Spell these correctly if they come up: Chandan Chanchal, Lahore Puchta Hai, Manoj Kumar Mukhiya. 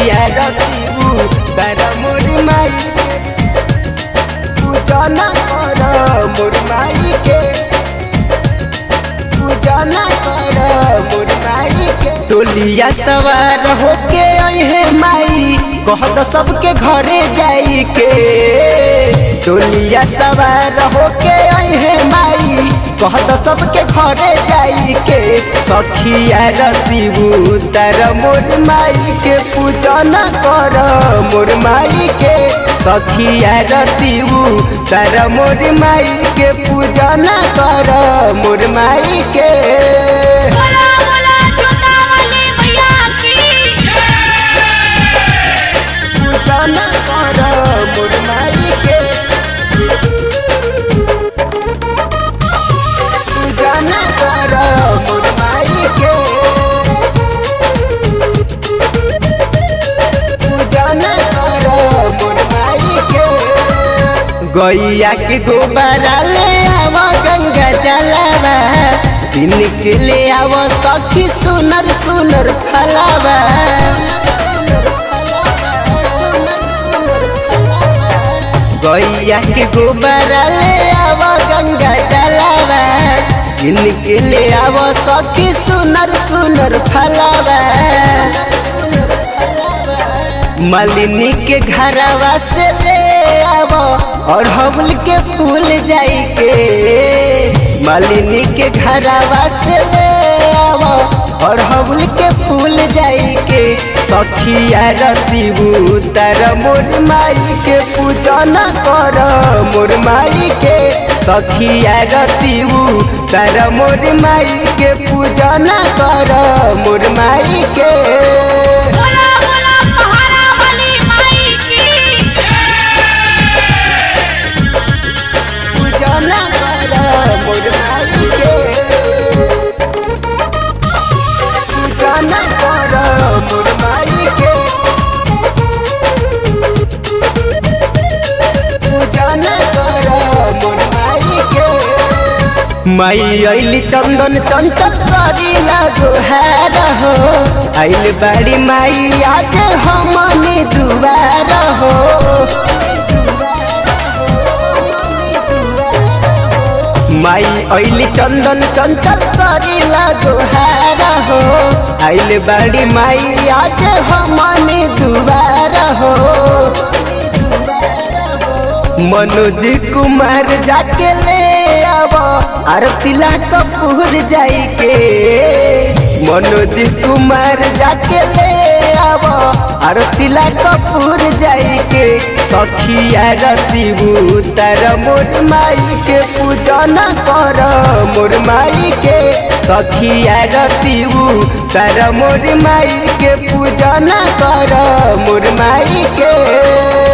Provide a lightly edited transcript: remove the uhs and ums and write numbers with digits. मुखिया रखीबू तर मोर माई पूजा न कर मोर माई के पूजा न कर मोर माई के। टोलिया सवार होके आई है माई कह द सबके घरे जाई के। टोलिया सवार होके आई है माई कह द सबके घरे जाई के। सखिया रतीबू तर मोर माई के पूजा न कर मोर माई के। सखिया रतीबू तर मोर माई के पूजा न कर मोर माई के। गैया के दोबारा ले आव गंगा जलावा दिन के ले आव सखी सुनर सुनर फलावा। गैया के दोबारा ले आव गंगा जलावा दिन के ले आव सखी सुनर सुनर फलावा। मालिनी के घरवा से ले आव और अड़हुल के फूल जाई के। मालिनी के घरवा से ले आव और अड़हुल के फूल जाई के। सखिया रतीबू तर मोर माई के पूजा न कर मोर माई के। सखिया रतीबू तर मोर माई के पूजा न कर मोर माई के। माई आइली चंदन चंचल करी गुहार हो आइल बड़ी माई आज हमने दुआर हो। माई आइली चंदन चंचल करी गुहार हो आइल बड़ी माई आज हमने दुआर हो। मनोज कुमार जाके ले आव आरतीला कपूर जाई के। मनोज कुमार जाके ले आव आरतीला कपूर जाई के। सखिया रतीबू तर मोर माई के पूजा न कर मोर माई के। सखिया रतीबू तर मोर माई के पूजा न कर मोर माई के।